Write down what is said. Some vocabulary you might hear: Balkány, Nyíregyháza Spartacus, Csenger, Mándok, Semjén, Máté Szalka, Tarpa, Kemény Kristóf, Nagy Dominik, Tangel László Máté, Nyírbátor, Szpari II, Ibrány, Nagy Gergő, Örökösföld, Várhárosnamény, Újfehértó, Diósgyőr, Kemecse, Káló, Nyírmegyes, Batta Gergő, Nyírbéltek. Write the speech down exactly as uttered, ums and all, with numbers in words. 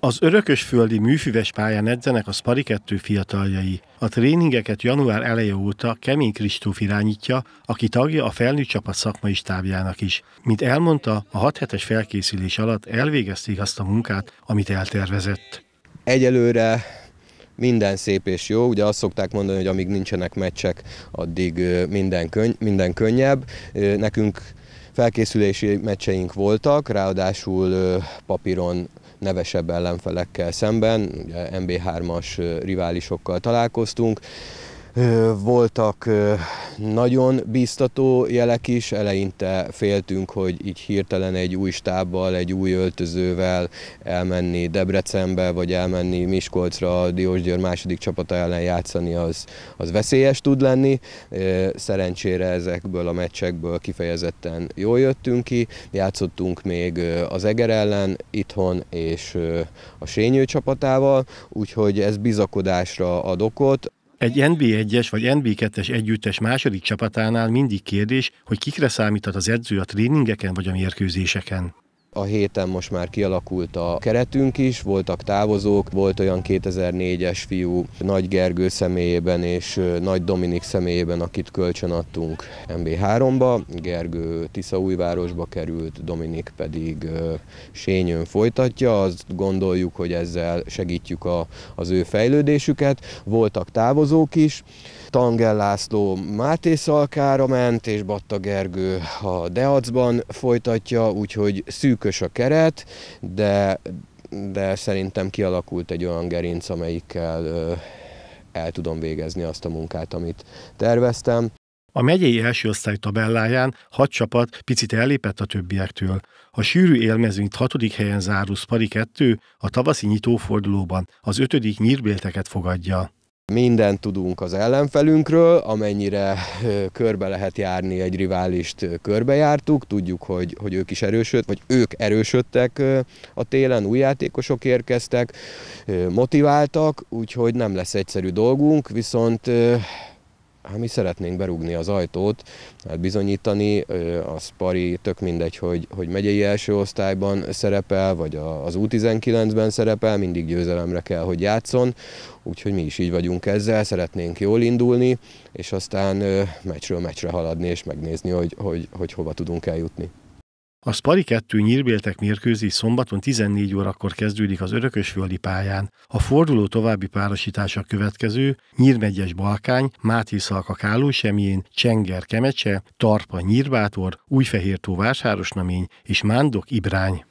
Az örökösföldi műfüves pályán edzenek a Szpari kettő fiataljai. A tréningeket január eleje óta Kemény Kristóf irányítja, aki tagja a felnőtt csapat szakmai stábjának is. Mint elmondta, a hat hetes felkészülés alatt elvégezték azt a munkát, amit eltervezett. Egyelőre minden szép és jó, ugye azt szokták mondani, hogy amíg nincsenek meccsek, addig minden, könny- minden könnyebb. Nekünk felkészülési meccseink voltak, ráadásul papíron nevesebb ellenfelekkel szemben, ugye em bé hármas riválisokkal találkoztunk. Voltak nagyon biztató jelek is, eleinte féltünk, hogy így hirtelen egy új stábbal, egy új öltözővel elmenni Debrecenbe, vagy elmenni Miskolcra a Diósgyőr második csapata ellen játszani, az, az veszélyes tud lenni. Szerencsére ezekből a meccsekből kifejezetten jól jöttünk ki. Játszottunk még az Eger ellen itthon és a Sényő csapatával, úgyhogy ez bizakodásra ad okot. Egy en bé egyes vagy en bé kettes együttes második csapatánál mindig kérdés, hogy kikre számíthat az edző a tréningeken vagy a mérkőzéseken. A héten most már kialakult a keretünk is, voltak távozók, volt olyan kétezer-négyes fiú Nagy Gergő személyében és Nagy Dominik személyében, akit kölcsön adtunk em bé háromba. Gergő Tiszaújvárosba került, Dominik pedig Sényőn folytatja, azt gondoljuk, hogy ezzel segítjük a, az ő fejlődésüket. Voltak távozók is, Tangel László Máté Szalkára ment, és Batta Gergő a Deacban folytatja, úgyhogy szűk a keret, de, de szerintem kialakult egy olyan gerinc, amelyikkel ö, el tudom végezni azt a munkát, amit terveztem. A megyei első osztály tabelláján hat csapat picit ellépett a többiektől. A sűrű élmezőnyt hatodik helyen záró Szpari kettő a tavaszi nyitófordulóban az ötödik Nyírbélteket fogadja. Mindent tudunk az ellenfelünkről, amennyire körbe lehet járni egy riválist, körbejártuk, tudjuk, hogy, hogy ők is erősödtek, vagy ők erősödtek a télen, új játékosok érkeztek, motiváltak, úgyhogy nem lesz egyszerű dolgunk, viszont hát mi szeretnénk berúgni az ajtót, hát bizonyítani, a Szpari tök mindegy, hogy, hogy megyei első osztályban szerepel, vagy az ú tizenkilencben szerepel, mindig győzelemre kell, hogy játszon, úgyhogy mi is így vagyunk ezzel, szeretnénk jól indulni, és aztán meccsről meccsre haladni, és megnézni, hogy, hogy, hogy hova tudunk eljutni. A Szpari kettő Nyírbéltek mérkőzés szombaton tizennégy órakor kezdődik az örökösföldi pályán. A forduló további párosítása következő: Nyírmegyes Balkány, Máté Szalka Káló Semjén, Csenger Kemecse, Tarpa Nyírbátor, Újfehértó Várhárosnamény és Mándok Ibrány.